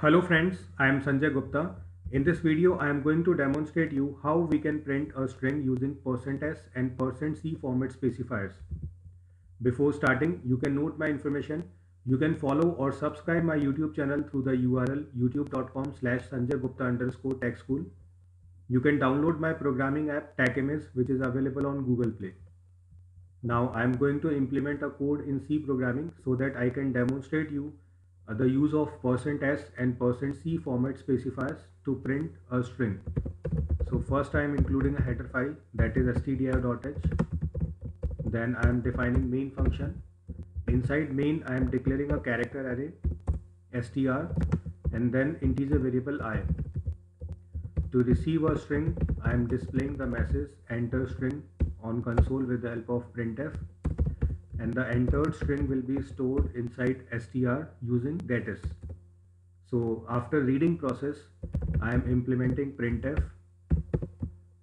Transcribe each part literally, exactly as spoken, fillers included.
Hello friends, I am Sanjay Gupta. In this video, I am going to demonstrate you how we can print a string using percent s and percent c format specifiers. Before starting, you can note my information. You can follow or subscribe my YouTube channel through the U R L youtube.com slash Sanjay Gupta underscore Tech School. You can download my programming app TechImage, which is available on Google Play. Now I am going to implement a code in C programming so that I can demonstrate you the use of percent s and percent c format specifiers to print a string. So first I am including a header file, that is stdio.h. Then I am defining main function. Inside main I am declaring a character array str and then integer variable I. To receive a string I am displaying the message enter string on console with the help of printf, and the entered string will be stored inside str using getis. So after reading process I am implementing printf,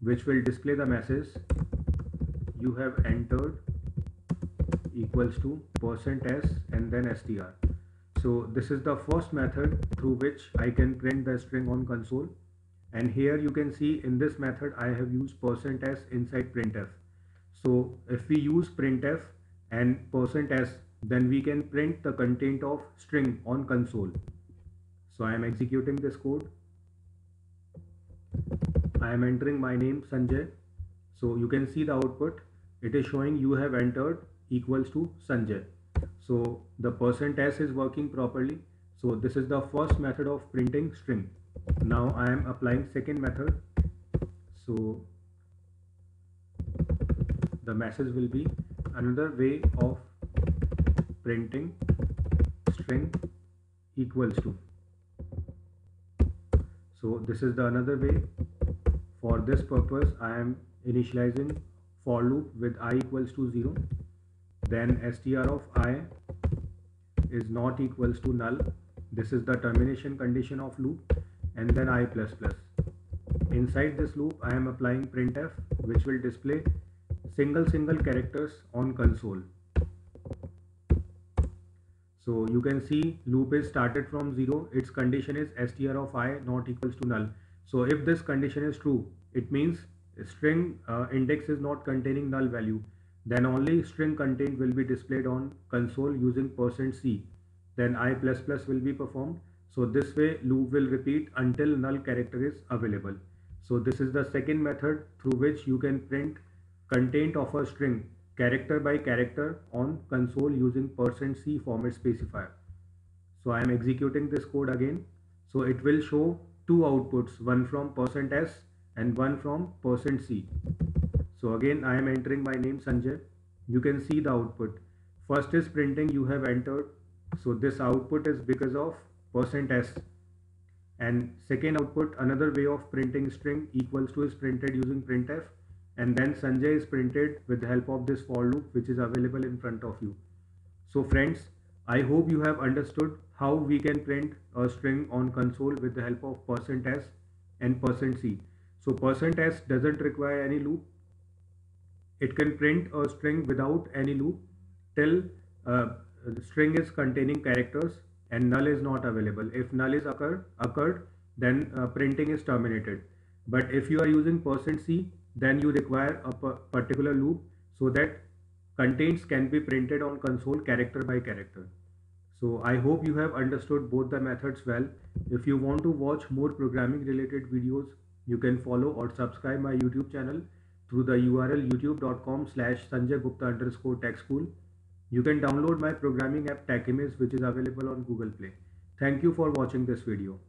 which will display the message you have entered equals to percent s and then str. So this is the first method through which I can print the string on console, and here you can see in this method I have used percent s inside printf. So if we use printf and percent s, then we can print the content of string on console. So I am executing this code. I am entering my name Sanjay. So you can see the output. It is showing you have entered equals to Sanjay. So the percent s is working properly. So this is the first method of printing string. Now I am applying second method. So the message will be another way of printing string equals to. So this is the another way. For this purpose I am initializing for loop with I equals to zero, then str of I is not equals to null. This is the termination condition of loop, and then I plus plus. Inside this loop I am applying printf, which will display single single characters on console. So you can see loop is started from zero, its condition is str of I not equals to null. So if this condition is true, it means string uh, index is not containing null value. Then only string content will be displayed on console using percent c. Then I plus plus will be performed. So this way loop will repeat until null character is available. So this is the second method through which you can print content of a string character by character on console using percent c format specifier. So I am executing this code again. So it will show two outputs, one from percent s and one from percent c. So again I am entering my name Sanjay. You can see the output. First is printing you have entered. So this output is because of percent s, and second output, another way of printing string equals to, is printed using printf, and then Sanjay is printed with the help of this for loop, which is available in front of you. So friends, I hope you have understood how we can print a string on console with the help of percent s and percent c. So percent s doesn't require any loop. It can print a string without any loop till uh, the string is containing characters and null is not available. If null is occur, occurred, then uh, printing is terminated. But if you are using percent c, then you require a particular loop so that contents can be printed on console character by character. So I hope you have understood both the methods well. If you want to watch more programming related videos, you can follow or subscribe my YouTube channel through the U R L youtube.com slash Sanjay Gupta underscore Tech School. You can download my programming app TechImage, which is available on Google Play. Thank you for watching this video.